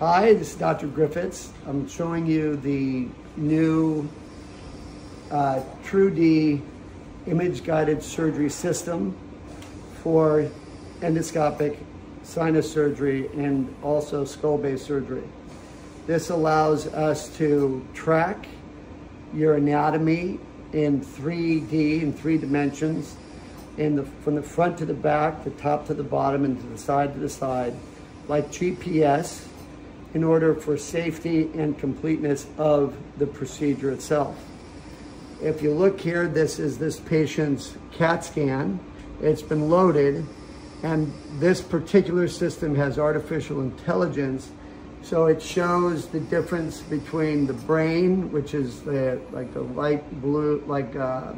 Hi, this is Dr. Griffiths. I'm showing you the new TruDi image-guided surgery system for endoscopic sinus surgery and also skull-base surgery. This allows us to track your anatomy in 3D, in 3 dimensions, from the front to the back, the top to the bottom, and to the side, like GPS, in order for safety and completeness of the procedure itself. If you look here, this is this patient's CAT scan. It's been loaded, and this particular system has artificial intelligence, so it shows the difference between the brain, which is like the light blue, the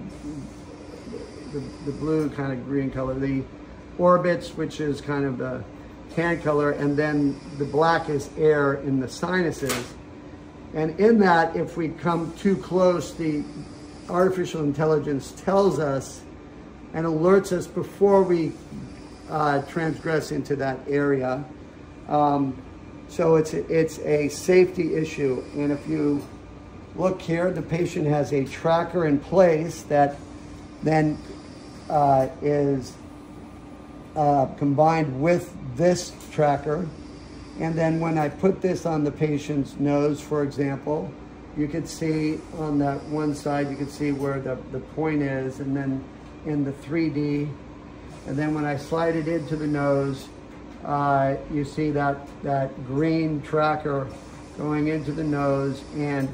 blue kind of green color, the orbits, which is kind of the tan color, and then the black is air in the sinuses. And in that, if we come too close, the artificial intelligence tells us and alerts us before we transgress into that area. So it's a safety issue. And if you look here, the patient has a tracker in place that then is combined with this tracker, and then when I put this on the patient's nose, for example, you could see on that one side, you could see where the point is, and then in the 3D, and then when I slide it into the nose, you see that green tracker going into the nose, and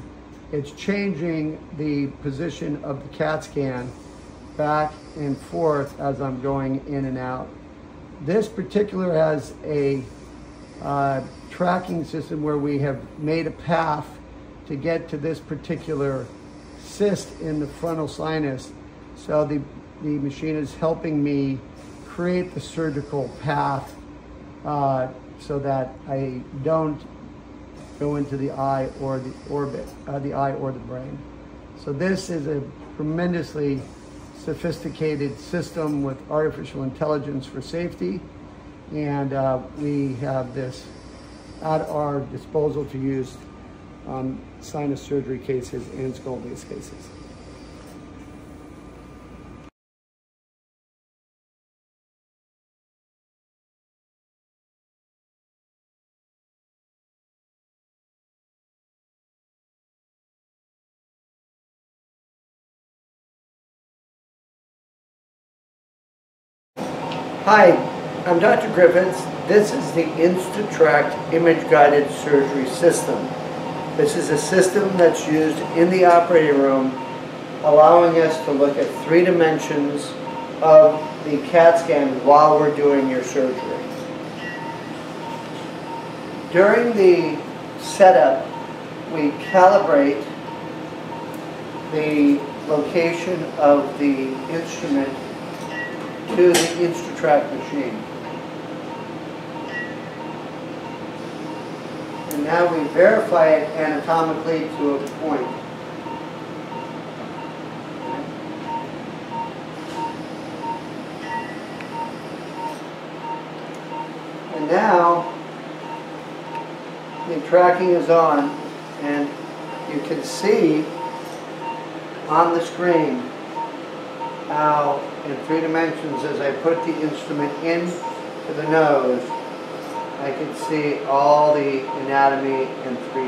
it's changing the position of the CAT scan back and forth as I'm going in and out. This particular has a tracking system where we have made a path to get to this particular cyst in the frontal sinus. So the machine is helping me create the surgical path so that I don't go into the eye or the orbit, the eye or the brain. So this is a tremendously sophisticated system with artificial intelligence for safety, and we have this at our disposal to use on sinus surgery cases and skull-base cases. Hi, I'm Dr. Griffiths. This is the InstraTrack image-guided surgery system. This is a system that's used in the operating room, allowing us to look at 3 dimensions of the CAT scan while we're doing your surgery. During the setup, we calibrate the location of the instrument to the InstraTrack machine. And now we verify it anatomically to a point. And now the tracking is on, and you can see on the screen how in 3 dimensions, as I put the instrument into the nose, I could see all the anatomy in 3D.